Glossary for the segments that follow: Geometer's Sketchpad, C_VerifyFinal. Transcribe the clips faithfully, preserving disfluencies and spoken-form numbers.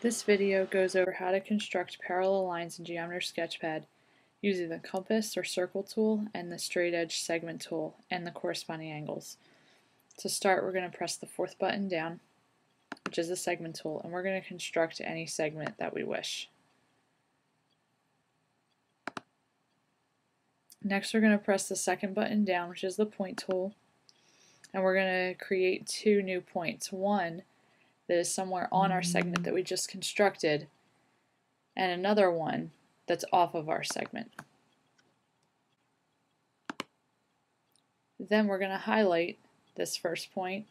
This video goes over how to construct parallel lines in Geometer's Sketchpad using the compass or circle tool and the straight edge segment tool and the corresponding angles. To start, we're going to press the fourth button down, which is the segment tool, and we're going to construct any segment that we wish. Next, we're going to press the second button down, which is the point tool, and we're going to create two new points. One that is somewhere on our segment that we just constructed, and another one that's off of our segment. Then we're going to highlight this first point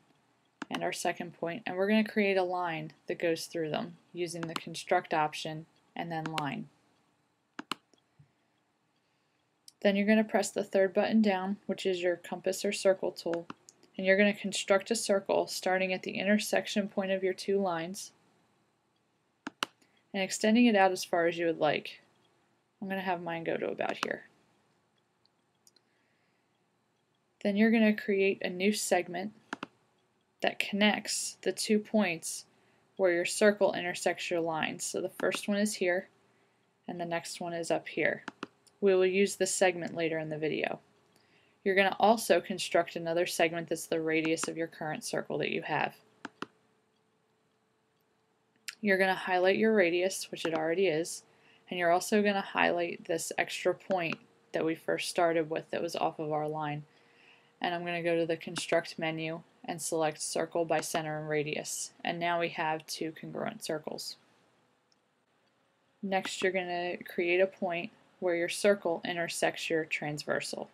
and our second point, and we're going to create a line that goes through them using the construct option and then line. Then you're going to press the third button down, which is your compass or circle tool, and you're going to construct a circle starting at the intersection point of your two lines and extending it out as far as you would like. I'm going to have mine go to about here. Then you're going to create a new segment that connects the two points where your circle intersects your lines. So the first one is here and the next one is up here. We will use this segment later in the video. You're going to also construct another segment that's the radius of your current circle that you have. You're going to highlight your radius, which it already is, and you're also going to highlight this extra point that we first started with that was off of our line. And I'm going to go to the Construct menu and select Circle by Center and Radius. And now we have two congruent circles. Next, you're going to create a point where your circle intersects your transversal.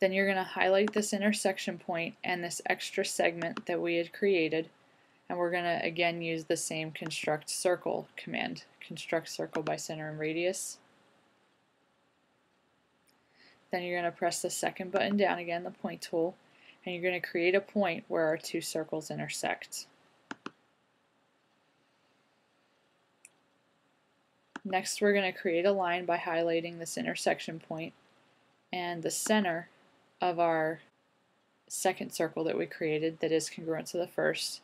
Then you're going to highlight this intersection point and this extra segment that we had created, and we're going to again use the same construct circle command, construct circle by center and radius. Then you're going to press the second button down again, the point tool, and you're going to create a point where our two circles intersect. Next, we're going to create a line by highlighting this intersection point and the center of our second circle that we created that is congruent to the first,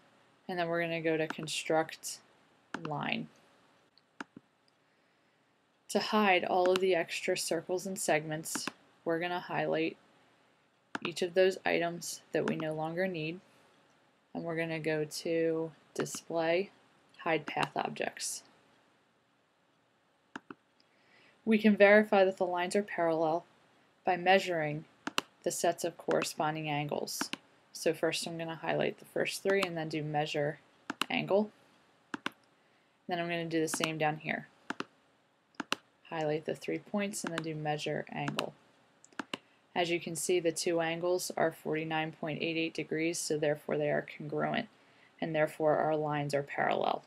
and then we're going to go to construct line. To hide all of the extra circles and segments, we're going to highlight each of those items that we no longer need, and we're going to go to display, hide path objects. We can verify that the lines are parallel by measuring the sets of corresponding angles. So first I'm going to highlight the first three and then do measure angle. Then I'm going to do the same down here. Highlight the three points and then do measure angle. As you can see, the two angles are forty-nine point eight eight degrees, so therefore they are congruent, and therefore our lines are parallel.